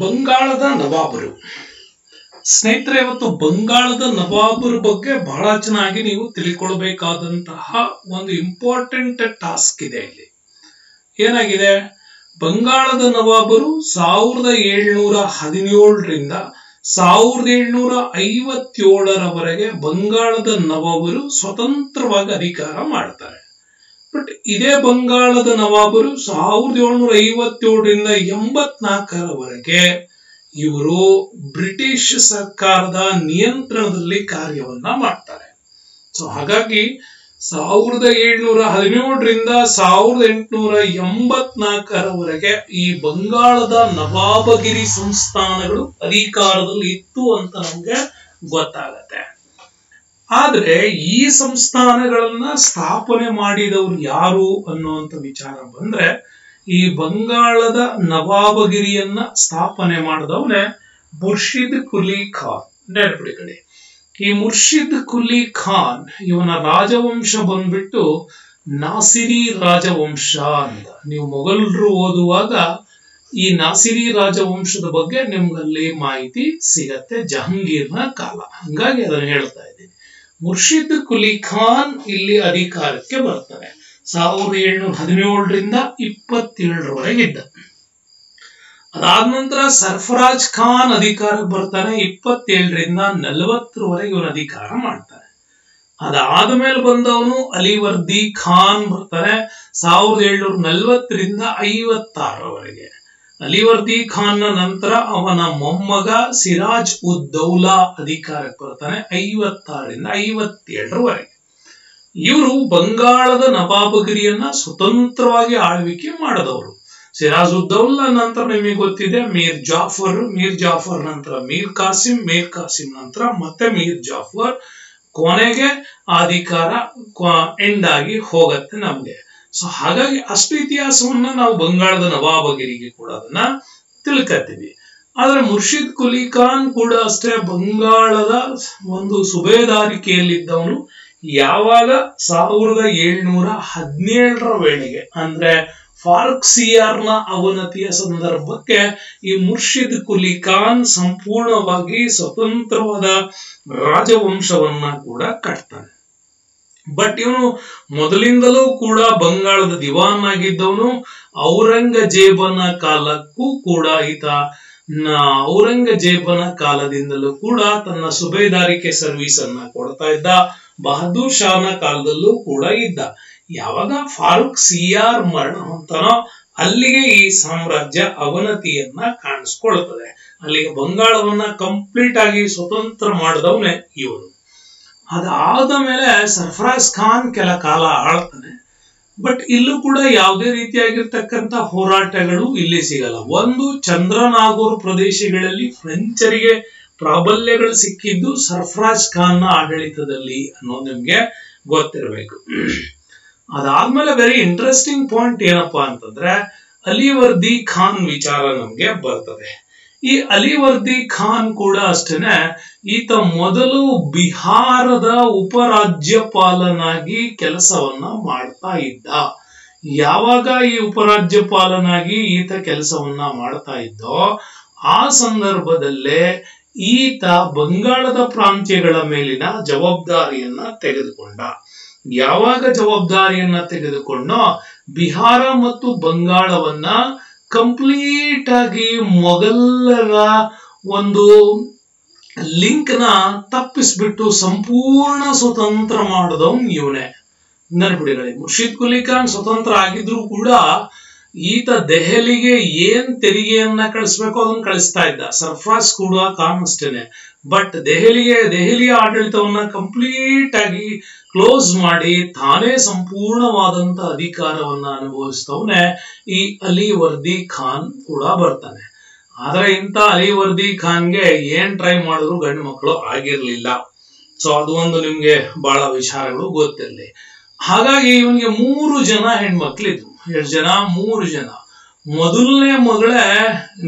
ಬಂಗಾಳದ ನವಾಬರು. ಸ್ನೇಹಿತರೆ, ಇವತ್ತು ಬಂಗಾಳದ ನವಾಬರ ಬಗ್ಗೆ ಬಹಳ ಚೆನ್ನಾಗಿ ನೀವು ತಿಳಿದುಕೊಳ್ಳಬೇಕಾದಂತಹ ಒಂದು ಇಂಪಾರ್ಟೆಂಟ್ ಟಾಸ್ಕ್ ಇದೆ. ಇಲ್ಲಿ ಏನಾಗಿದೆ, ಬಂಗಾಳದ ನವಾಬರು 1717 ರಿಂದ 1757ರವರೆಗೆ ಬಂಗಾಳದ ನವಾಬರು ಸ್ವತಂತ್ರವಾಗಿ ಅಧಿಕಾರ ಮಾಡ್ತಾರೆ. ಬಟ್ ಇದೇ ಬಂಗಾಳದ ನವಾಬರು 1757 ರಿಂದ 1784ರವರೆಗೆ ಇವರು ಬ್ರಿಟಿಷ್ ಸರ್ಕಾರದ ನಿಯಂತ್ರಣದಲ್ಲಿ ಕಾರ್ಯವನ್ನ ಮಾಡ್ತಾರೆ. ಸೊ ಹಾಗಾಗಿ 1717 ರಿಂದ 1884ರವರೆಗೆ ಈ ಬಂಗಾಳದ ನವಾಬಗಿರಿ ಸಂಸ್ಥಾನಗಳು ಅಧಿಕಾರದಲ್ಲಿ ಇತ್ತು ಅಂತ ನಮ್ಗೆ ಗೊತ್ತಾಗತ್ತೆ. ಆದ್ರೆ ಈ ಸಂಸ್ಥಾನಗಳನ್ನ ಸ್ಥಾಪನೆ ಮಾಡಿದವರು ಯಾರು ಅನ್ನುವಂಥ ವಿಚಾರ ಬಂದ್ರೆ, ಈ ಬಂಗಾಳದ ನವಾಬಗಿರಿಯನ್ನ ಸ್ಥಾಪನೆ ಮಾಡಿದವನೇ ಮುರ್ಷಿದ್ ಕುಲಿ ಖಾನ್. ನೆನಪಿಡಿ ಕಡೆ, ಈ ಮುರ್ಷಿದ್ ಕುಲಿ ಖಾನ್ ಇವನ ರಾಜವಂಶ ಬಂದ್ಬಿಟ್ಟು ನಾಸಿರಿ ರಾಜವಂಶ ಅಂತ. ನೀವು ಮೊಘಲರು ಓದುವಾಗ ಈ ನಾಸಿರಿ ರಾಜವಂಶದ ಬಗ್ಗೆ ನಿಮ್ಗಲ್ಲಿ ಮಾಹಿತಿ ಸಿಗತ್ತೆ, ಜಹಾಂಗೀರ್ನ ಕಾಲ. ಹಂಗಾಗಿ ಅದನ್ನು ಹೇಳ್ತಾ ಇದ್ದೀನಿ. ಮುರ್ಷಿದ್ ಕುಲಿ ಖಾನ್ ಇಲ್ಲಿ ಅಧಿಕಾರಕ್ಕೆ ಬರ್ತಾರೆ. 1717 ರಿಂದ 1727ರವರೆಗೆ ಇದ್ದ. ಅದಾದ ನಂತರ ಸರ್ಫರಾಜ್ ಖಾನ್ ಅಧಿಕಾರಕ್ಕೆ ಬರ್ತಾನೆ. 27 ರಿಂದ 40ರವರೆಗೆ ಇವನು ಅಧಿಕಾರ ಮಾಡ್ತಾನೆ. ಅದಾದ್ಮೇಲೆ ಬಂದವನು ಅಲಿವರ್ದಿ ಖಾನ್ ಬರ್ತಾನೆ 1740 ರಿಂದ 56ರವರೆಗೆ. ಅಲಿವರ್ದಿ ಖಾನ್ ನಂತರ ಅವನ ಮೊಮ್ಮಗ ಸಿರಾಜ್ ಉದ್ ದೌಲಾ ಅಧಿಕಾರಕ್ಕೆ ಬರ್ತಾನೆ 56 ರಿಂದ 57ರವರೆಗೆ. ಇವರು ಬಂಗಾಳದ ನವಾಬಗಿರಿಯನ್ನ ಸ್ವತಂತ್ರವಾಗಿ ಆಳ್ವಿಕೆ ಮಾಡಿದವರು. ಸಿರಾಜ್ ಉದ್ದೌಲಾ ನಂತರ ನಿಮಗೆ ಗೊತ್ತಿದೆ ಮೀರ್ ಜಾಫರ್, ಮೀರ್ ಜಾಫರ್ ನಂತರ ಮೀರ್ ಕಾಸಿಂ, ಮೀರ್ ಕಾಸಿಂ ನಂತರ ಮತ್ತೆ ಮೀರ್ ಜಾಫರ್, ಕೊನೆಗೆ ಅಧಿಕಾರ ಎಂಡ್ ಆಗಿ ಹೋಗತ್ತೆ ನಮ್ಗೆ. ಸೊ ಹಾಗಾಗಿ ಅಷ್ಟು ಇತಿಹಾಸವನ್ನ ನಾವು ಬಂಗಾಳದ ನವಾಬಗಿರಿಗೆ ಕೂಡ ಅದನ್ನ ತಿಳ್ಕತ್ತೀವಿ. ಆದ್ರೆ ಮುರ್ಷಿದ್ ಕುಲಿ ಖಾನ್ ಕೂಡ ಅಷ್ಟೇ ಬಂಗಾಳದ ಒಂದು ಸುಬೇದಾರಿಕೆಯಲ್ಲಿದ್ದವನು. ಯಾವಾಗ 1717ರ ವೇಳೆಗೆ, ಅಂದ್ರೆ ಫಾರೂಕ್ ಸಿಯಾರ್ನ ಅವನತಿಯ ಸಂದರ್ಭಕ್ಕೆ ಈ ಮುರ್ಷಿದ್ ಕುಲಿ ಖಾನ್ ಸಂಪೂರ್ಣವಾಗಿ ಸ್ವತಂತ್ರವಾದ ರಾಜವಂಶವನ್ನ ಕೂಡ ಕಟ್ತಾನೆ. ಬಟ್ ಇವನು ಮೊದಲಿಂದಲೂ ಕೂಡ ಬಂಗಾಳದ ದಿವಾನ್ ಆಗಿದ್ದವನು. ಔರಂಗಜೇಬನ ಕಾಲಕ್ಕೂ ಕೂಡ ಈತ ಔರಂಗಜೇಬನ ಕಾಲದಿಂದಲೂ ಕೂಡ ತನ್ನ ಸುಬೇದಾರಿಕೆ ಸರ್ವಿಸ್ ಅನ್ನ ಕೊಡ್ತಾ ಇದ್ದ. ಬಹದ್ದೂರ್ ಶಾಹನ ಕಾಲದಲ್ಲೂ ಕೂಡ ಇದ್ದ. ಯಾವಾಗ ಫಾರೂಕ್ ಸಿಯಾರ್ ಮರಣ ಹೊಂತಾನೋ ಅಲ್ಲಿಗೆ ಈ ಸಾಮ್ರಾಜ್ಯ ಅವನತಿಯನ್ನ ಕಾಣಿಸ್ಕೊಳ್ತದೆ. ಅಲ್ಲಿಗೆ ಬಂಗಾಳವನ್ನ ಕಂಪ್ಲೀಟ್ ಆಗಿ ಸ್ವತಂತ್ರ ಮಾಡಿದವನೇ ಇವನು. ಅದಾದ ಮೇಲೆ ಸರ್ಫರಾಜ್ ಖಾನ್ ಕೆಲ ಕಾಲ ಆಳ್ತಾನೆ. ಬಟ್ ಇಲ್ಲೂ ಕೂಡ ಯಾವುದೇ ರೀತಿಯಾಗಿರ್ತಕ್ಕಂಥ ಹೋರಾಟಗಳು ಇಲ್ಲಿ ಸಿಗಲ್ಲ. ಒಂದು ಚಂದ್ರನಾಗೂರ್ ಪ್ರದೇಶಗಳಲ್ಲಿ ಫ್ರೆಂಚರಿಗೆ ಪ್ರಾಬಲ್ಯಗಳು ಸಿಕ್ಕಿದ್ದು ಸರ್ಫರಾಜ್ ಖಾನ್ನ ಆಡಳಿತದಲ್ಲಿ ಅನ್ನೋದು ನಿಮ್ಗೆ ಗೊತ್ತಿರಬೇಕು. ಅದಾದ್ಮೇಲೆ ವೆರಿ ಇಂಟ್ರೆಸ್ಟಿಂಗ್ ಪಾಯಿಂಟ್ ಏನಪ್ಪಾ ಅಂತಂದ್ರೆ ಅಲಿವರ್ದಿ ಖಾನ್ ವಿಚಾರ ನಮ್ಗೆ ಬರ್ತದೆ. ಈ ಅಲಿವರ್ದಿ ಖಾನ್ ಕೂಡ ಅಷ್ಟೇನೆ, ಈತ ಮೊದಲು ಬಿಹಾರದ ಉಪರಾಜ್ಯಪಾಲನಾಗಿ ಕೆಲಸವನ್ನ ಮಾಡ್ತಾ ಇದ್ದ. ಯಾವಾಗ ಈ ಉಪರಾಜ್ಯಪಾಲನಾಗಿ ಈತ ಕೆಲಸವನ್ನ ಮಾಡ್ತಾ ಇದ್ದೋ ಆ ಸಂದರ್ಭದಲ್ಲೇ ಈತ ಬಂಗಾಳದ ಪ್ರಾಂತ್ಯಗಳ ಮೇಲಿನ ಜವಾಬ್ದಾರಿಯನ್ನ ತೆಗೆದುಕೊಂಡ. ಯಾವಾಗ ಜವಾಬ್ದಾರಿಯನ್ನ ತೆಗೆದುಕೊಂಡೋ ಬಿಹಾರ ಮತ್ತು ಬಂಗಾಳವನ್ನ ಕಂಪ್ಲೀಟ್ ಆಗಿ ಮೊಘಲರ ಒಂದು ಲಿಂಕ್ನ ತಪ್ಪಿಸ್ಬಿಟ್ಟು ಸಂಪೂರ್ಣ ಸ್ವತಂತ್ರ ಮಾಡಿದವನು ಇವನೇ. ನೆನಪಿಡಿ, ಮುರ್ಷಿದ್ ಕುಲಿ ಖಾನ್ ಸ್ವತಂತ್ರ ಆಗಿದ್ರು ಕೂಡ ಈತ ದೆಹಲಿಗೆ ಏನ್ ತೆರಿಗೆಯನ್ನ ಕಳಿಸ್ಬೇಕು ಅದನ್ನ ಕಳಿಸ್ತಾ ಇದ್ದ. ಸರ್ಫರಾಜ್ ಕೂಡ ಖಾನ್ ಅಷ್ಟೇನೆ. ಬಟ್ ದೆಹಲಿಯ ಆಡಳಿತವನ್ನ ಕಂಪ್ಲೀಟ್ ಆಗಿ ಕ್ಲೋಸ್ ಮಾಡಿ ತಾನೇ ಸಂಪೂರ್ಣವಾದಂತ ಅಧಿಕಾರವನ್ನ ಅನುಭವಿಸ್ತವನೆ ಈ ಅಲಿವರ್ದಿ ಖಾನ್ ಕೂಡ ಬರ್ತಾನೆ. ಆದ್ರೆ ಇಂಥ ಅಲಿವರ್ದಿ ಖಾನ್ಗೆ ಏನ್ ಟ್ರೈ ಮಾಡಿದ್ರು ಗಂಡು ಮಕ್ಕಳು ಆಗಿರ್ಲಿಲ್ಲ. ಸೊ ಅದು ಒಂದು ನಿಮ್ಗೆ ಬಹಳ ವಿಚಾರಗಳು ಗೊತ್ತಿರಲಿ. ಹಾಗಾಗಿ ಇವನಿಗೆ 3 ಜನ ಹೆಣ್ಮಕ್ಳಿದ್ರು. 3 ಜನ. ಮೊದಲನೇ ಮಗಳೇ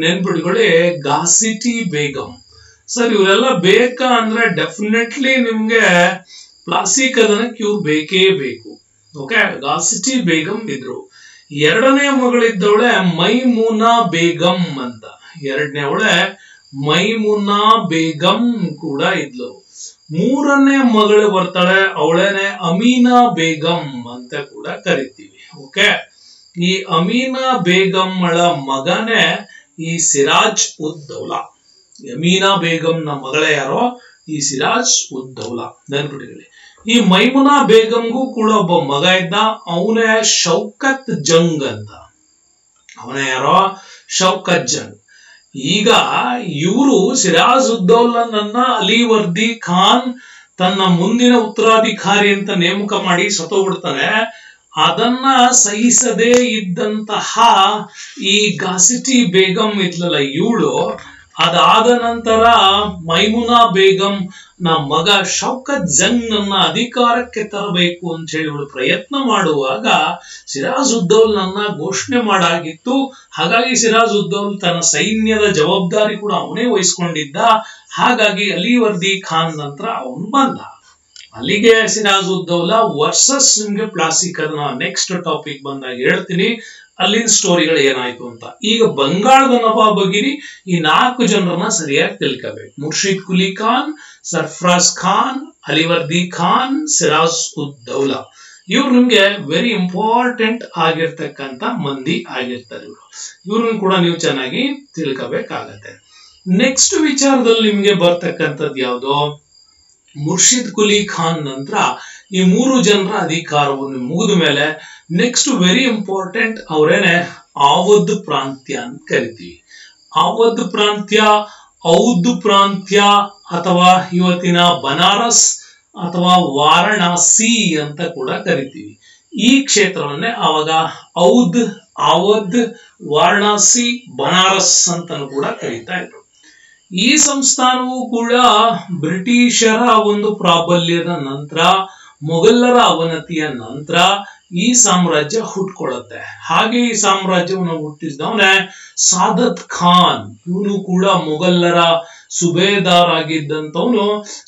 ನೆನ್ಪಿಟ್ಕೊಳ್ಳಿ ಘಾಸಿಟಿ ಬೇಗಂ. ಸರ್, ಇವರೆಲ್ಲ ಬೇಕಾ ಅಂದ್ರೆ ಡೆಫಿನೆಟ್ಲಿ ನಿಮ್ಗೆ ಪ್ಲಾಸಿ ಕದನಕ್ಕೆ ಇವ್ರು ಬೇಕೇ ಬೇಕು. ಓಕೆ, ಘಾಸಿಟಿ ಬೇಗಂ ಇದ್ರು. ಎರಡನೇ ಮಗಳಿದ್ದವಳೆ ಮೈಮೂನಾ ಬೇಗಂ ಅಂತ, ಎರಡನೇವಳೆ ಮೈಮೂನಾ ಬೇಗಂ ಕೂಡ ಇದ್ಲು. ಮೂರನೇ ಮಗಳು ಬರ್ತಾಳೆ, ಅವಳೇನೆ ಅಮೀನಾ ಬೇಗಂ ಅಂತ ಕೂಡ ಕರಿತೀವಿ. ಓಕೆ, ಈ ಅಮೀನಾ ಬೇಗಂಳ ಮಗನೇ ಈ ಸಿರಾಜ್ ಉದ್ದೌಲಾ. ಅಮೀನಾ ಬೇಗಂನ ಮಗಳೇ ಯಾರೋ ಈ ಸಿರಾಜ್ ಉದ್ದೌಲಾ. ನೆನಪಿಟ್ಕೊಳ್ಳಿ. ಈ ಮೈಮುನಾ ಬೇಗಂಗೂ ಕೂಡ ಒಬ್ಬ ಮಗ ಇದ್ದ, ಅವನೇ ಶೌಕತ್ ಜಂಗ್ ಅಂತ, ಅವನೇ ಯಾರೋ ಶೌಕತ್ ಜಂಗ್. ಈಗ ಇವರು ಸಿರಾಜ್ ಉದ್ದೌಲಾನನ್ನ ಅಲಿವರ್ದಿ ಖಾನ್ ತನ್ನ ಮುಂದಿನ ಉತ್ತರಾಧಿಕಾರಿ ಅಂತ ನೇಮಕ ಮಾಡಿ ಸತ್ತೋಗ್ಬಿಡ್ತಾನೆ. ಅದನ್ನ ಸಹಿಸದೇ ಇದ್ದಂತಹ ಈ ಘಾಸಿಟಿ ಬೇಗಂ ಇದ್ಲಲ್ಲ ಇವಳು, ಅದಾದ ನಂತರ ಮೈಮುನಾ ಬೇಗಂ ನ ಮಗ ಶೌಕತ್ ಜಂಗ್ ನನ್ನ ಅಧಿಕಾರಕ್ಕೆ ತರಬೇಕು ಅಂತ ಹೇಳಿ ಇವಳು ಪ್ರಯತ್ನ ಮಾಡುವಾಗ ಸಿರಾಜ್ ಉದ್ದೌಲ್ ನನ್ನ ಘೋಷಣೆ ಮಾಡಾಗಿತ್ತು. ಹಾಗಾಗಿ ಸಿರಾಜ್ ಉದ್ದೌಲ್ ತನ್ನ ಸೈನ್ಯದ ಜವಾಬ್ದಾರಿ ಕೂಡ ಅವನೇ ವಹಿಸ್ಕೊಂಡಿದ್ದ. ಹಾಗಾಗಿ ಅಲಿವರ್ದಿ ಖಾನ್ ನಂತರ ಅವನು ಬಂದ. ಅಲ್ಲಿಗೆ ಸಿರಾಜ್ ಉದ್ದೌಲಾ ವರ್ಸಸ್ ನಿಮ್ಗೆ ಪ್ಲಾಸಿ ಕದನ ನೆಕ್ಸ್ಟ್ ಟಾಪಿಕ್ ಬಂದಾಗ ಹೇಳ್ತೀನಿ ಅಲ್ಲಿನ ಸ್ಟೋರಿಗಳು ಏನಾಯ್ತು ಅಂತ. ಈಗ ಬಂಗಾಳದ ನವಾಬಗಿರಿ ಈ ನಾಲ್ಕು ಜನರನ್ನ ಸರಿಯಾಗಿ ತಿಳ್ಕೋಬೇಕು. ಮುರ್ಷಿದ್ ಕುಲಿ ಖಾನ್, ಸರ್ಫರಾಜ್ ಖಾನ್, ಅಲಿವರ್ದಿ ಖಾನ್, ಸಿರಾಜ್ ಉದ್ದೌಲಾ ಇವ್ರು ನಿಮ್ಗೆ ವೆರಿ ಇಂಪಾರ್ಟೆಂಟ್ ಆಗಿರ್ತಕ್ಕಂಥ ಮಂದಿ ಆಗಿರ್ತಾರೆ. ಇವ್ರನ್ನ ಕೂಡ ನೀವು ಚೆನ್ನಾಗಿ ತಿಳ್ಕೋಬೇಕಾಗತ್ತೆ. ನೆಕ್ಸ್ಟ್ ವಿಚಾರದಲ್ಲಿ ನಿಮ್ಗೆ ಬರ್ತಕ್ಕಂಥದ್ದು ಯಾವ್ದು, ಮುರ್ಷಿದ್ ಕುಲಿ ಖಾನ್ ನಂತರ ಈ ಮೂರು ಜನರ ಅಧಿಕಾರವನ್ನು ಮುಗಿದ ಮೇಲೆ ನೆಕ್ಸ್ಟ್ ವೆರಿ ಇಂಪಾರ್ಟೆಂಟ್ ಅವ್ರೇನೆ ಅವಧ್ ಪ್ರಾಂತ್ಯ ಅಂತ ಕರಿತೀವಿ. ಅವಧ್ ಪ್ರಾಂತ್ಯ, ಔದ್ ಪ್ರಾಂತ್ಯ ಅಥವಾ ಇವತ್ತಿನ ಬನಾರಸ್ ಅಥವಾ ವಾರಣಾಸಿ ಅಂತ ಕೂಡ ಕರಿತೀವಿ. ಈ ಕ್ಷೇತ್ರವನ್ನೇ ಆವಾಗ ಅವಧ್, ವಾರಣಾಸಿ, ಬನಾರಸ್ ಅಂತನೂ ಕೂಡ ಕರೀತಾ ಇದ್ರು. ಈ ಸಂಸ್ಥಾನವೂ ಕೂಡ ಬ್ರಿಟಿಷರ ಒಂದು ಪ್ರಾಬಲ್ಯದ ನಂತರ, ಮೊಘಲರ ಅವನತಿಯ ನಂತರ ಈ ಸಾಮ್ರಾಜ್ಯ ಹುಟ್ಕೊಳ್ಳುತ್ತೆ. ಹಾಗೆ ಈ ಸಾಮ್ರಾಜ್ಯವನ್ನು ಹುಟ್ಟಿಸಿದವನೇ ಸಾದತ್ ಖಾನ್. ಇವನು ಕೂಡ ಮೊಘಲರ ಸುಬೇದಾರ್ ಆಗಿದ್ದಂಥವನು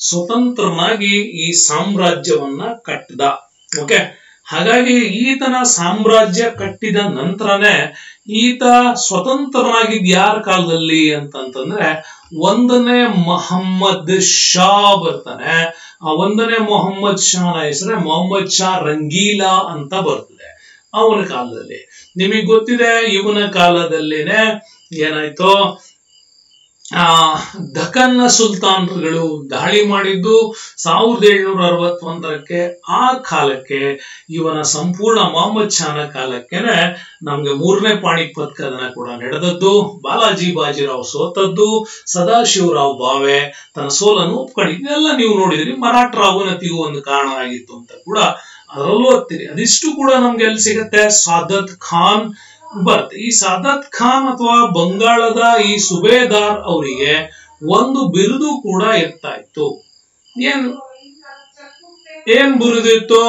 ಸ್ವತಂತ್ರನಾಗಿ ಈ ಸಾಮ್ರಾಜ್ಯವನ್ನ ಕಟ್ಟಿದ. ಓಕೆ, ಹಾಗಾಗಿ ಈತನ ಸಾಮ್ರಾಜ್ಯ ಕಟ್ಟಿದ ನಂತರನೇ ಈತ ಸ್ವತಂತ್ರನಾಗಿದ್ದ ಯಾರ ಕಾಲದಲ್ಲಿ ಅಂತಂತಂದ್ರೆ ಒಂದನೇ ಮೊಹಮ್ಮದ್ ಶಾ ಬರ್ತಾನೆ. ಆ ಒಂದನೇ ಮೊಹಮ್ಮದ್ ಶಾನ ಹೆಸರೇ ಮೊಹಮ್ಮದ್ ಶಾ ರಂಗೀಲಾ ಅಂತ ಬರ್ತದೆ. ಅವನ ಕಾಲದಲ್ಲಿ ನಿಮಗ್ ಗೊತ್ತಿದೆ, ಇವನ ಕಾಲದಲ್ಲೇನೆ ಏನಾಯ್ತು, ದಖನ್ನ ಸುಲ್ತಾನರುಗಳು ದಾಳಿ ಮಾಡಿದ್ದು 1761ಕ್ಕೆ. ಆ ಕಾಲಕ್ಕೆ ಇವನ ಸಂಪೂರ್ಣ ಮೊಹಮ್ಮದ್ ಶಾನ ಕಾಲಕ್ಕೆನೆ ನಮ್ಗೆ ಮೂರನೇ ಪಾಣಿಪತ್ ಕದನ ಕೂಡ ನಡೆದದ್ದು. ಬಾಲಾಜಿ ಬಾಜಿರಾವ್ ಸೋತದ್ದು, ಸದಾಶಿವರಾವ್ ಭಾವೆ ತನ್ನ ಸೋಲನ್ನು ಒಪ್ಕೊಂಡಿದ್ದು. ಎಲ್ಲ ನೀವು ನೋಡಿದ್ರಿ, ಮರಾಠರ ಅವನತಿಗೂ ಒಂದು ಕಾರಣ ಆಗಿತ್ತು ಅಂತ ಕೂಡ ಅದರಲ್ಲೂ ಓದ್ತೀರಿ. ಅದಿಷ್ಟು ಕೂಡ ನಮ್ಗೆ ಎಲ್ಲಿ ಸಿಗತ್ತೆ, ಸಾದತ್ ಖಾನ್ ಬಟ್ ಈ ಸಾದತ್ ಖಾನ್ ಅಥವಾ ಬಂಗಾಳದ ಈ ಸುಬೇದಾರ್ ಅವರಿಗೆ ಒಂದು ಬಿರುದು ಕೂಡ ಇರ್ತಾ ಇತ್ತು. ಏನ್ ಬಿರುದು ಇತ್ತು?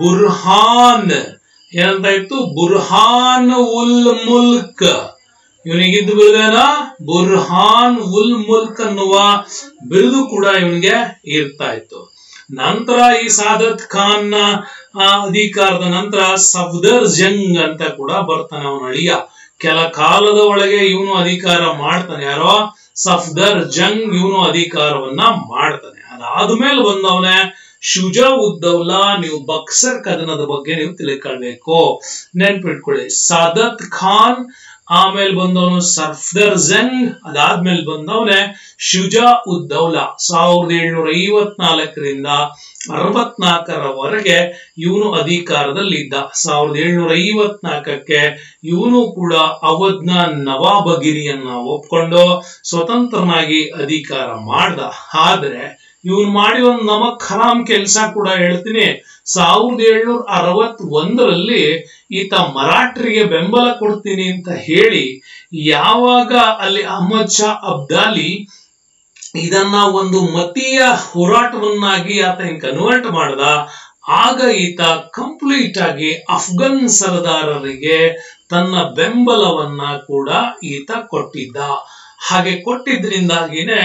ಬುರ್ಹಾನ್. ಏನಂತ ಇತ್ತು? ಬುರ್ಹಾನ್ ಉಲ್ ಮುಲ್ಕ್. ಇವನಿಗಿದ್ದು ಬಿರುದೇನ ಬುರ್ಹಾನ್ ಉಲ್ ಮುಲ್ಕ್ ಅನ್ನುವ ಬಿರುದು ಕೂಡ ಇವನಿಗೆ ಇರ್ತಾ ಇತ್ತು. ನಂತರ ಈ ಸಾದತ್ ಖಾನ್ ಅಧಿಕಾರದ ನಂತರ ಸಫ್ದರ್ ಜಂಗ್ ಅಂತ ಕೂಡ ಬರ್ತಾನೆ, ಅವನ ಅಳಿಯ. ಕೆಲ ಕಾಲದ ಒಳಗೆ ಇವನು ಅಧಿಕಾರ ಮಾಡ್ತಾನೆ, ಯಾರೋ ಸಫ್ದರ್ ಜಂಗ್ ಇವನು ಅಧಿಕಾರವನ್ನ ಮಾಡ್ತಾನೆ. ಅದಾದ್ಮೇಲೆ ಬಂದವನೇ ಶುಜಾ ಉದ್ದೌಲಾ. ನೀವು ಬಕ್ಸರ್ ಕದನದ ಬಗ್ಗೆ ನೀವು ತಿಳ್ಕೊಳ್ಬೇಕು, ನೆನ್ಪಿಟ್ಕೊಳ್ಳಿ. ಸಾದತ್ ಖಾನ್, ಆಮೇಲೆ ಬಂದವನು ಸರ್ಫದರ್ ಜಂಗ್, ಅದಾದ್ಮೇಲೆ ಬಂದವನೇ ಶುಜಾ ಉದ್ದೌಲಾ. 1754ರಿಂದ 64ರವರೆಗೆ ಇವನು ಅಧಿಕಾರದಲ್ಲಿದ್ದ. 1754ಕ್ಕೆ ಇವನು ಕೂಡ ಅವಧ್ನ ನವಾಬಗಿರಿಯನ್ನ ಒಪ್ಕೊಂಡು ಸ್ವತಂತ್ರನಾಗಿ ಅಧಿಕಾರ ಮಾಡ್ದ. ಆದ್ರೆ ಇವನ್ ಮಾಡಿ ಒಂದು ನಮಕ್ ಹರಾಮ್ ಕೆಲಸ ಕೂಡ ಹೇಳ್ತೀನಿ. 1761ರಲ್ಲಿ ಈತ ಮರಾಠರಿಗೆ ಬೆಂಬಲ ಕೊಡ್ತೀನಿ ಅಂತ ಹೇಳಿ ಯಾವಾಗ ಅಲ್ಲಿ ಅಹಮದ್ ಶಾ ಅಬ್ದಾಲಿ ಇದನ್ನ ಒಂದು ಮತೀಯ ಹೋರಾಟವನ್ನಾಗಿ ಆತ ಕನ್ವರ್ಟ್ ಮಾಡ್ದ. ಆಗ ಈತ ಕಂಪ್ಲೀಟ್ ಆಗಿ ಅಫ್ಘನ್ ಸರ್ದಾರರಿಗೆ ತನ್ನ ಬೆಂಬಲವನ್ನ ಕೂಡ ಈತ ಕೊಟ್ಟಿದ್ದ. ಹಾಗೆ ಕೊಟ್ಟಿದ್ರಿಂದಾಗಿನೇ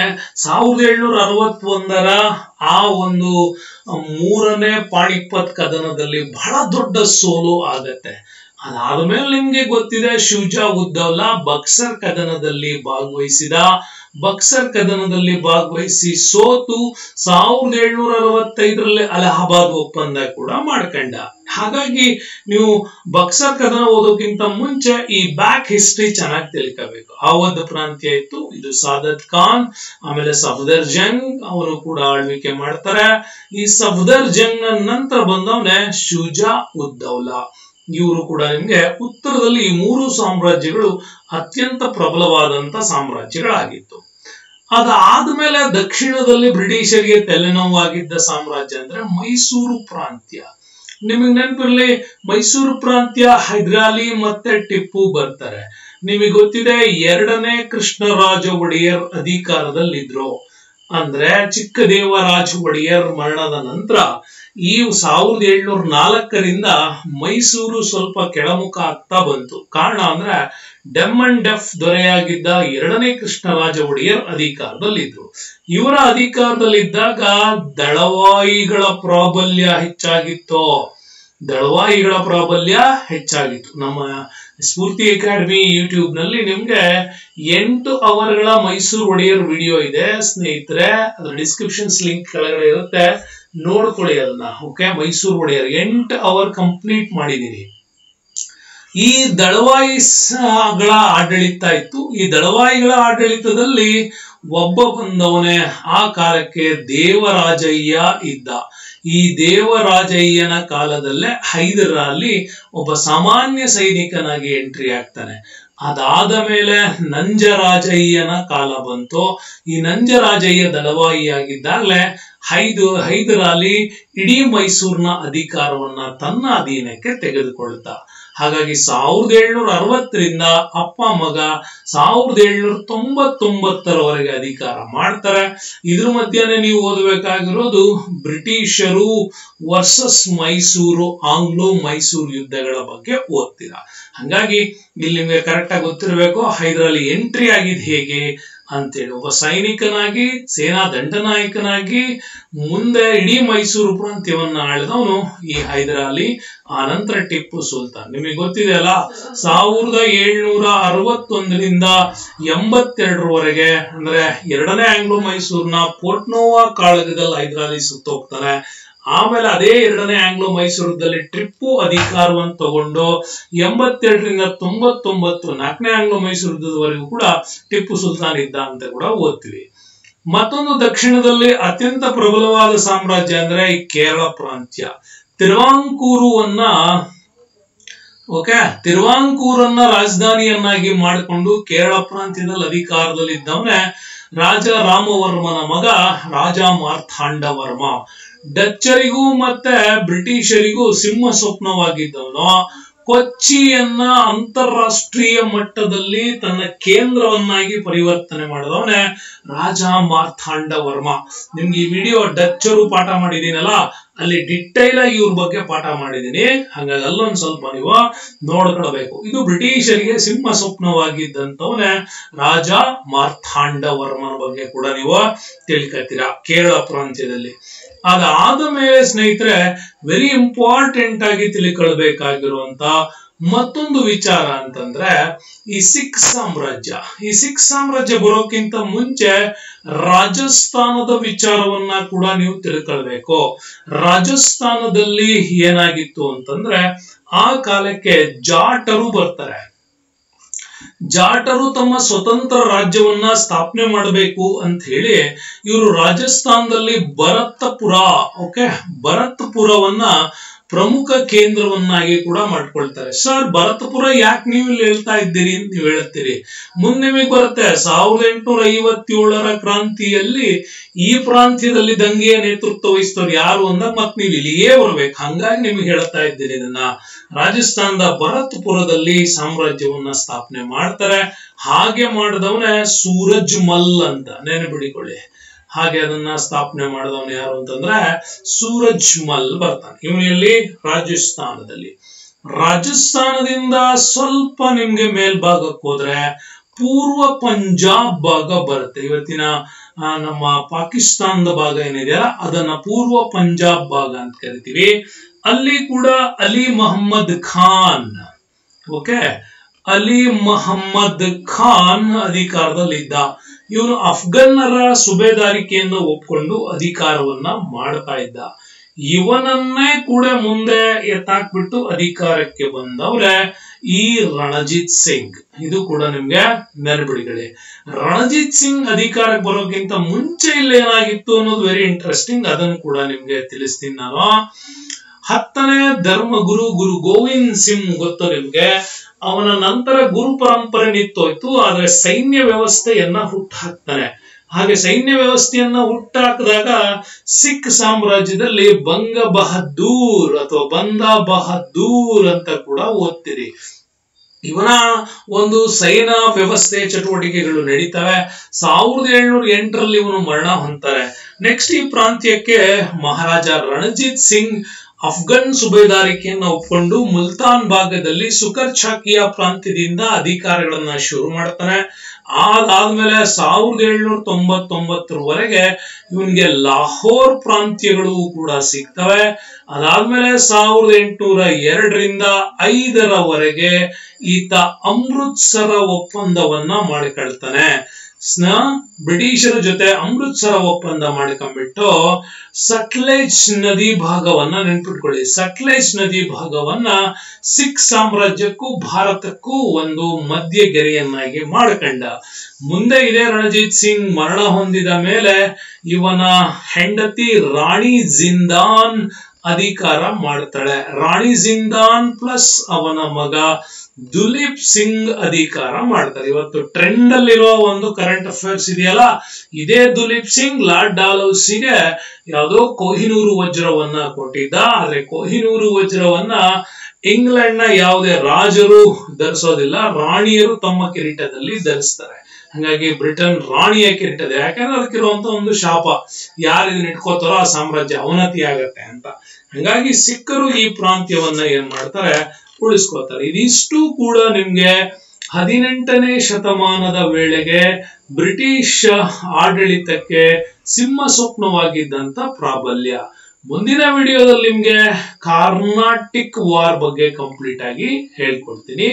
1761ರ ಆ ಒಂದು ಮೂರನೇ ಪಾಣಿಪತ್ ಕದನದಲ್ಲಿ ಬಹಳ ದೊಡ್ಡ ಸೋಲು ಆಗತ್ತೆ. अदाद मेले निम्गे गोत्तिदे शुजा उद्दौला बक्सर कदनदल्ली भागवहिसिद बक्सर कदनदल्ली भागवहिसि सोतु 1765रल्ली अलाहाबाद ಒಪ್ಪಂದ ಕೂಡ ಮಾಡ್ಕೊಂಡ ಹಾಗಾಗಿ ನೀವು ಬಕ್ಸರ್ ಕದನ ಓದೋಕ್ಕಿಂತ ಮುಂಚೆ ಈ ಬ್ಯಾಕ್ ಹಿಸ್ಟರಿ ಚೆನ್ನಾಗಿ ತಿಳ್ಕೋಬೇಕು ಅವಧ್ ಪ್ರಾಂತ್ಯ ಇತ್ತು ಇದು ಸಾದತ್ ಖಾನ್ ಆಮೇಲೆ ಸಫದರ್ ಜಂಗ್ ಅವರು ಕೂಡ ಆಳ್ವಿಕೆ ಮಾಡ್ತಾರೆ ಈ ಸಫದರ್ ಜಂಗ್ ನಂತರ ಬಂದವನೇ ಶುಜಾ ಉದ್ದೌಲಾ ಇವರು ಕೂಡ ನಿಮಗೆ ಉತ್ತರದಲ್ಲಿ ಈ ಮೂರು ಸಾಮ್ರಾಜ್ಯಗಳು ಅತ್ಯಂತ ಪ್ರಬಲವಾದಂತ ಸಾಮ್ರಾಜ್ಯಗಳಾಗಿತ್ತು ಅದಾದ ಮೇಲೆ ದಕ್ಷಿಣದಲ್ಲಿ ಬ್ರಿಟಿಷರಿಗೆ ತಲೆನೋವಾಗಿದ್ದ ಸಾಮ್ರಾಜ್ಯ ಅಂದ್ರೆ ಮೈಸೂರು ಪ್ರಾಂತ್ಯ ನಿಮಗೆ ನೆನಪಿರಲಿ ಮೈಸೂರು ಪ್ರಾಂತ್ಯ ಹೈದರಾಲಿ ಮತ್ತೆ ಟಿಪ್ಪು ಬರ್ತಾರೆ ನಿಮಗೆ ಗೊತ್ತಿದೆ ಎರಡನೇ ಕೃಷ್ಣರಾಜ ಒಡೆಯರ್ ಅಧಿಕಾರದಲ್ಲಿ ಇದ್ದರು ಅಂದ್ರೆ ಚಿಕ್ಕದೇವರಾಜ ಒಡೆಯರ್ ಮರಣದ ನಂತರ ಈ 1704 ರಿಂದ ಮೈಸೂರು ಸ್ವಲ್ಪ ಕೆಳಮುಖ ಆಗ್ತಾ ಬಂತು ಕಾರಣ ಅಂದ್ರೆ ಡೆಮ್ ಅಂಡ್ ಡೆಫ್ ದೊರೆಯಾಗಿದ್ದ ಎರಡನೇ ಕೃಷ್ಣರಾಜ ಒಡೆಯರ್ ಅಧಿಕಾರದಲ್ಲಿ ಇದ್ದರು ಇವರ ಅಧಿಕಾರದಲ್ಲಿ ಇದ್ದಾಗ ದಳವಾಯಿಗಳ ಪ್ರಾಬಲ್ಯ ಹೆಚ್ಚಾಗಿತ್ತು ನಮ್ಮ ಸ್ಫೂರ್ತಿ ಅಕಾಡೆಮಿ ಯೂಟ್ಯೂಬ್ ನಲ್ಲಿ ನಿಮಗೆ 8 ಅವರ್ಗಳ ಮೈಸೂರು ಒಡೆಯರ್ ವಿಡಿಯೋ ಇದೆ ಸ್ನೇಹಿತರೆ ಅದರ ಡಿಸ್ಕ್ರಿಪ್ಷನ್ಸ್ ಲಿಂಕ್ ಕೆಳಗಡೆ ಇರುತ್ತೆ ನೋಡ್ಕೊಳ್ಳಿ ಅದನ್ನ okay Mysuru Wodeyar 8 hour complete ಮಾಡಿದೀನಿ ಈ ದಳವಾಯಿಗಳ ಆಡಳಿತ ಇತ್ತು ಈ ದಳವಾಯಿಗಳ ಆಡಳಿತದಲ್ಲಿ ಒಬ್ಬ ಬಂದವನೇ ಆ ಕಾಲಕ್ಕೆ ದೇವರಾಜಯ್ಯ ಇದ್ದ ಈ ದೇವರಾಜಯ್ಯನ ಕಾಲದಲ್ಲೇ ಹೈದರಾಲಿ ಒಬ್ಬ ಸಾಮಾನ್ಯ ಸೈನಿಕನಾಗಿ ಎಂಟ್ರಿ ಆಗ್ತಾನೆ ಅದಾದ ಮೇಲೆ ನಂಜರಾಜಯ್ಯನ ಕಾಲ ಬಂತು ಈ ನಂಜರಾಜಯ್ಯ ದಳವಾಯಿಯಾಗಿದ್ದಾಗಲೇ ಹೈದರಾಲಿ ಇಡೀ ಮೈಸೂರಿನ ಅಧಿಕಾರವನ್ನ ತನ್ನ ಅಧೀನಕ್ಕೆ ತೆಗೆದುಕೊಳ್ಳುತ್ತಾ ಹಾಗಾಗಿ 1760 ರಿಂದ ಅಪ್ಪ ಮಗ 1799 ರವರೆಗೆ ಅಧಿಕಾರ ಮಾಡ್ತಾರೆ ಇದರ ಮಧ್ಯೆ ನೀವು ಓದಬೇಕಾಗಿರೋದು ಬ್ರಿಟಿಷರು ವರ್ಸಸ್ ಮೈಸೂರು ಆಂಗ್ಲೋ ಮೈಸೂರು ಯುದ್ಧಗಳ ಬಗ್ಗೆ ಓದ್ತೀರಾ ಹಾಗಾಗಿ ಇಲ್ಲಿ ನಿಮಗೆ ಕರೆಕ್ಟ್ ಆಗಿ ಗೊತ್ತಿರಬೇಕು ಹೈದರಾಲಿ ಎಂಟ್ರಿ ಆಗಿದ್ ಹೇಗೆ अंत सैनिकनागी सेना दंडनायकनागी मुंदे इडी मैसूर प्रांत्यवन्न आळिदवनु ई हैदराली आनंतर ಟಿಪ್ಪು ಸುಲ್ತಾನ್ निमगे गोत्तिदेयल्ल 1761 रिंद 82 रवरेगे अंद्रे एरडने ಆಂಗ್ಲೋ ಮೈಸೂರಿನ ಪೋರ್ಟ್ನೋವಾ ಕಾಳಗದಲ್ಲಿ ಹೈದರಾಲಿ ಸುತ್ತ ಹೋಗ್ತಾರೆ ಆಮೇಲೆ ಅದೇ ಎರಡನೇ ಆಂಗ್ಲೋ ಮೈಸೂರದಲ್ಲಿ ಟಿಪ್ಪು ಅಧಿಕಾರವನ್ನು ತಗೊಂಡು 82 ರಿಂದ 99 ನಾಲ್ಕನೇ ಆಂಗ್ಲೋ ಮೈಸೂರದವರೆಗೂ ಕೂಡ ಟಿಪ್ಪು ಸುಲ್ತಾನ್ ಇದ್ದ ಅಂತ ಕೂಡ ಓದ್ತೀವಿ ಮತ್ತೊಂದು ದಕ್ಷಿಣದಲ್ಲಿ ಅತ್ಯಂತ ಪ್ರಬಲವಾದ ಸಾಮ್ರಾಜ್ಯ ಅಂದ್ರೆ ಕೇರಳ ಪ್ರಾಂತ್ಯ ತಿರುವಾಂಕೂರುವನ್ನ ಓಕೆ ತಿರುವಾಂಕೂರನ್ನ ರಾಜಧಾನಿಯನ್ನಾಗಿ ಮಾಡಿಕೊಂಡು ಕೇರಳ ಪ್ರಾಂತ್ಯದಲ್ಲಿ ಅಧಿಕಾರದಲ್ಲಿ ಇದ್ದವನೇ ರಾಜ ರಾಮವರ್ಮನ ಮಗ ರಾಜ ಮಾರ್ಥಾಂಡವರ್ಮ ಡಚ್ಚರಿಗೂ ಮತ್ತೆ ಬ್ರಿಟಿಷರಿಗೂ ಸಿಂಹ ಸ್ವಪ್ನವಾಗಿದ್ದವನು ಕೊಚ್ಚಿಯನ್ನ ಅಂತಾರಾಷ್ಟ್ರೀಯ ಮಟ್ಟದಲ್ಲಿ ತನ್ನ ಕೇಂದ್ರವನ್ನಾಗಿ ಪರಿವರ್ತನೆ ಮಾಡಿದವನೇ ರಾಜ ಮಾರ್ಥಾಂಡವರ್ಮ ನಿಮಗೆ ಈ ವಿಡಿಯೋ ಡಚ್ಚರು ಪಾಠ ಮಾಡಿದೀನಲ್ಲ ಅಲ್ಲಿ ಡಿಟೇಲ್ ಆಗಿ ಇವ್ರ ಬಗ್ಗೆ ಪಾಠ ಮಾಡಿದೀನಿ ಹಾಗಾಗಿ ಅಲ್ಲೊಂದು ಸ್ವಲ್ಪ ನೀವು ನೋಡ್ಕೊಳ್ಬೇಕು ಇದು ಬ್ರಿಟಿಷರಿಗೆ ಸಿಂಹ ಸ್ವಪ್ನವಾಗಿದ್ದಂತವನೇ ರಾಜ ಮಾರ್ಥಾಂಡವರ್ಮನ ಬಗ್ಗೆ ಕೂಡ ನೀವು ತಿಳ್ಕೊತೀರಾ ಕೇರಳ ಪ್ರಾಂತ್ಯದಲ್ಲಿ ಅದಾದ ಮೇಲೆ ಸ್ನೇಹಿತರೆ ವೆರಿ ಇಂಪಾರ್ಟೆಂಟ್ ಆಗಿ ತಿಳ್ಕೊಳ್ಬೇಕಾಗಿರುವಂತ ಮತ್ತೊಂದು ವಿಚಾರ ಅಂತಂದ್ರೆ ಈ ಸಿಖ್ ಸಾಮ್ರಾಜ್ಯ ಬರೋಕ್ಕಿಂತ ಮುಂಚೆ ರಾಜಸ್ಥಾನದ ವಿಚಾರವನ್ನ ಕೂಡ ನೀವು ತಿಳ್ಕೊಳ್ಬೇಕು ರಾಜಸ್ಥಾನದಲ್ಲಿ ಏನಾಗಿತ್ತು ಅಂತಂದ್ರೆ ಆ ಕಾಲಕ್ಕೆ ಜಾಟರು ಬರ್ತಾರೆ ಜಾಟರು ತಮ್ಮ ಸ್ವತಂತ್ರ ರಾಜ್ಯವನ್ನ ಸ್ಥಾಪನೆ ಮಾಡಬೇಕು ಅಂತ ಹೇಳಿ ಇವರು ರಾಜಸ್ಥಾನದಲ್ಲಿ ಭರತಪುರ ಓಕೆ ಭರತಪುರವನ್ನ ಪ್ರಮುಖ ಕೇಂದ್ರವನ್ನಾಗಿ ಕೂಡ ಮಾಡ್ಕೊಳ್ತಾರೆ ಸರ್ ಭರತಪುರ ಯಾಕೆ ನೀವು ಇಲ್ಲಿ ಹೇಳ್ತಾ ಇದ್ದೀರಿ ಅಂತ ನೀವು ಹೇಳ್ತೀರಿ ಮುಂದೆ ನಿಮಗೆ ಬರುತ್ತೆ 1857ರ ಕ್ರಾಂತಿಯಲ್ಲಿ ಈ ಪ್ರಾಂತ್ಯದಲ್ಲಿ ದಂಗೆಯ ನೇತೃತ್ವ ವಹಿಸ್ತವ್ರು ಯಾರು ಅಂದಾಗ ಮತ್ ನೀವು ಇಲ್ಲಿಯೇ ಬರ್ಬೇಕು ಹಂಗಾಗಿ ನಿಮ್ಗೆ ಹೇಳ್ತಾ ಇದ್ದೀರಿ ಇದನ್ನ ರಾಜಸ್ಥಾನದ ಭರತಪುರದಲ್ಲಿ ಸಾಮ್ರಾಜ್ಯವನ್ನ ಸ್ಥಾಪನೆ ಮಾಡ್ತಾರೆ ಹಾಗೆ ಮಾಡಿದವನೇ ಸೂರಜ್ ಮಲ್ ಅಂತ ನೆನಪಿಡಿಕೊಳ್ಳಿ ಹಾಗೆ ಅದನ್ನ ಸ್ಥಾಪನೆ ಮಾಡಿದವನು ಯಾರು ಅಂತಂದ್ರೆ ಸೂರಜ್ ಮಲ್ ಬರ್ತಾನೆ ಇವನಲ್ಲಿ ರಾಜಸ್ಥಾನದಲ್ಲಿ ರಾಜಸ್ಥಾನದಿಂದ ಸ್ವಲ್ಪ ನಿಮ್ಗೆ ಮೇಲ್ಭಾಗಕ್ಕೆ ಹೋದ್ರೆ ಪೂರ್ವ ಪಂಜಾಬ್ ಭಾಗ ಬರುತ್ತೆ ಇವತ್ತಿನ ನಮ್ಮ ಪಾಕಿಸ್ತಾನದ ಭಾಗ ಏನಿದೆಯಲ್ಲ ಅದನ್ನ ಪೂರ್ವ ಪಂಜಾಬ್ ಭಾಗ ಅಂತ ಕರಿತೀವಿ ಅಲ್ಲಿ ಕೂಡ ಅಲಿ ಮೊಹಮ್ಮದ್ ಖಾನ್ ಓಕೆ ಅಲಿ ಮೊಹಮ್ಮದ್ ಖಾನ್ ಅಧಿಕಾರದಲ್ಲಿದ್ದ. ಇವನು ಅಫ್ಘನ್ನರ ಸುಬೇದಾರಿಕೆಯನ್ನು ಒಪ್ಪಿಕೊಂಡು ಅಧಿಕಾರವನ್ನ ಮಾಡ್ತಾ ಇದ್ದ. ಇವನನ್ನೇ ಕೂಡ ಮುಂದೆ ಎತ್ತಾಕ್ಬಿಟ್ಟು ಅಧಿಕಾರಕ್ಕೆ ಬಂದವ್ರೆ ಈ ರಣಜಿತ್ ಸಿಂಗ್. ಇದು ಕೂಡ ನಿಮಗೆ ನೆನಪಿಡಿ. ರಣಜಿತ್ ಸಿಂಗ್ ಅಧಿಕಾರಕ್ಕೆ ಬರೋಕ್ಕಿಂತ ಮುಂಚೆ ಇಲ್ಲಿ ಏನಾಗಿತ್ತು ಅನ್ನೋದು ವೆರಿ ಇಂಟ್ರೆಸ್ಟಿಂಗ್, ಅದನ್ನು ಕೂಡ ನಿಮಗೆ ತಿಳಿಸ್ತೀನಿ ನಾನು. 10ನೇ ಧರ್ಮಗುರು ಗುರು ಗೋವಿಂದ್ ಸಿಂಗ್ ಗೊತ್ತು ನಿಮ್ಗೆ. ಅವನ ನಂತರ ಗುರು ಪರಂಪರೆ ನಿಂತೋಯ್ತು, ಆದ್ರೆ ಸೈನ್ಯ ವ್ಯವಸ್ಥೆಯನ್ನ ಹುಟ್ಟಾಕ್ತಾನೆ. ಹಾಗೆ ಸೈನ್ಯ ವ್ಯವಸ್ಥೆಯನ್ನ ಹುಟ್ಟಾಕಿದಾಗ ಸಿಖ್ ಸಾಮ್ರಾಜ್ಯದಲ್ಲಿ ಬಂಗ ಬಹದ್ದೂರ್ ಅಥವಾ ಬಂದ ಬಹದ್ದೂರ್ ಅಂತ ಕೂಡ ಓದ್ತೀರಿ. ಇವನ ಒಂದು ಸೈನಾ ವ್ಯವಸ್ಥೆ ಚಟುವಟಿಕೆಗಳು ನಡೀತವೆ. 1708ರಲ್ಲಿ ಇವನು ಮರಣ ಹೊಂತಾರೆ. ನೆಕ್ಸ್ಟ್ ಈ ಪ್ರಾಂತ್ಯಕ್ಕೆ ಮಹಾರಾಜ ರಣಜಿತ್ ಸಿಂಗ್ ಅಫ್ಘನ್ ಸುಬೇದಾರಿಕೆಯನ್ನು ಒಪ್ಪಿಕೊಂಡು ಮುಲ್ತಾನ್ ಭಾಗದಲ್ಲಿ ಸುಕರ್ ಚಾಕಿಯ ಪ್ರಾಂತ್ಯದಿಂದ ಅಧಿಕಾರಗಳನ್ನ ಶುರು ಮಾಡ್ತಾನೆ. ಅದಾದ್ಮೇಲೆ 1799ರವರೆಗೆ ಇವನ್ಗೆ ಲಾಹೋರ್ ಪ್ರಾಂತ್ಯಗಳು ಕೂಡ ಸಿಗ್ತವೆ. ಅದಾದ್ಮೇಲೆ 1802ರಿಂದ 1805ರವರೆಗೆ ಈತ ಅಮೃತ್ಸರ ಒಪ್ಪಂದವನ್ನ ಮಾಡ್ಕೊಳ್ತಾನೆ. ಬ್ರಿಟಿಷರ ಜೊತೆ ಅಮೃತ್ಸರ ಒಪ್ಪಂದ ಮಾಡ್ಕೊಂಡ್ಬಿಟ್ಟು ಸಟ್ಲೇಜ್ ನದಿ ಭಾಗವನ್ನ ನೆನ್ಪಿಟ್ಕೊಳ್ಳಿ. ಸಟ್ಲೇಜ್ ನದಿ ಭಾಗವನ್ನ ಸಿಖ್ ಸಾಮ್ರಾಜ್ಯಕ್ಕೂ ಭಾರತಕ್ಕೂ ಒಂದು ಮಧ್ಯಗೆರೆಯನ್ನಾಗಿ ಮಾಡ್ಕೊಂಡ. ಮುಂದೆ ಇದೇ ರಣಜಿತ್ ಸಿಂಗ್ ಮರಣ ಹೊಂದಿದ ಮೇಲೆ ಇವನ ಹೆಂಡತಿ ರಾಣಿ ಜಿಂದಾನ್ ಅಧಿಕಾರ ಮಾಡ್ತಾಳೆ. ರಾಣಿ ಜಿಂದಾನ್ ಪ್ಲಸ್ ಅವನ ಮಗ ದುಲೀಪ್ ಸಿಂಗ್ ಅಧಿಕಾರ ಮಾಡ್ತಾರೆ. ಇವತ್ತು ಟ್ರೆಂಡ್ ಅಲ್ಲಿರೋ ಒಂದು ಕರೆಂಟ್ ಅಫೇರ್ಸ್ ಇದೆಯಲ್ಲ, ಇದೇ ದುಲೀಪ್ ಸಿಂಗ್ ಲಾರ್ಡ್ ಡಾಲ್ಹೌಸಿಗೆ ಯಾವುದೋ ಕೊಹಿನೂರು ವಜ್ರವನ್ನ ಕೊಟ್ಟಿದ್ದ. ಆದ್ರೆ ಕೊಹಿನೂರು ವಜ್ರವನ್ನ ಇಂಗ್ಲೆಂಡ್ ನ ಯಾವುದೇ ರಾಜರು ಧರಿಸೋದಿಲ್ಲ, ರಾಣಿಯರು ತಮ್ಮ ಕಿರೀಟದಲ್ಲಿ ಧರಿಸ್ತಾರೆ. ಹಂಗಾಗಿ ಬ್ರಿಟನ್ ರಾಣಿಯ ಕಿರೀಟ ಇದೆ, ಯಾಕಂದ್ರೆ ಅದಕ್ಕಿರುವಂತ ಒಂದು ಶಾಪ, ಯಾರು ಇದನ್ನ ಇಟ್ಕೋತಾರೋ ಆ ಸಾಮ್ರಾಜ್ಯ ಅವನತಿ ಆಗತ್ತೆ ಅಂತ. ಹಂಗಾಗಿ ಸಿಕ್ಕರು ಈ ಪ್ರಾಂತ್ಯವನ್ನ ಏನ್ ಮಾಡ್ತಾರೆ, ಉಳಿಸ್ಕೋತಾರೆ. ಇದಿಷ್ಟು ಕೂಡ ನಿಮ್ಗೆ 18ನೇ ಶತಮಾನದ ವೇಳೆಗೆ ಬ್ರಿಟಿಷ್ ಆಡಳಿತಕ್ಕೆ ಸಿಂಹ ಸ್ವಪ್ನವಾಗಿದ್ದಂತ ಪ್ರಾಬಲ್ಯ. ಮುಂದಿನ ವಿಡಿಯೋದಲ್ಲಿ ನಿಮ್ಗೆ ಕಾರ್ನಾಟಿಕ್ ವಾರ್ ಬಗ್ಗೆ ಕಂಪ್ಲೀಟ್ ಆಗಿ ಹೇಳ್ಕೊಡ್ತೀನಿ.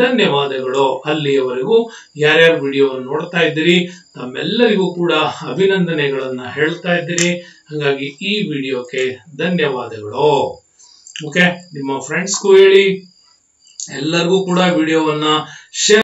ಧನ್ಯವಾದಗಳು. ಅಲ್ಲಿಯವರೆಗೂ ಯಾರ್ಯಾರು ವಿಡಿಯೋವನ್ನು ನೋಡ್ತಾ ಇದ್ದೀರಿ ತಮ್ಮೆಲ್ಲರಿಗೂ ಕೂಡ ಅಭಿನಂದನೆಗಳನ್ನ ಹೇಳ್ತಾ ಇದ್ದೀರಿ. ಹಾಗಾಗಿ ಈ ವಿಡಿಯೋಕ್ಕೆ ಧನ್ಯವಾದಗಳು. ಓಕೆ, ನಿಮ್ಮ ಫ್ರೆಂಡ್ಸ್ಗೂ ಹೇಳಿ, ಎಲ್ಲರಿಗೂ ಕೂಡ ವಿಡಿಯೋವನ್ನ ಶೇರ್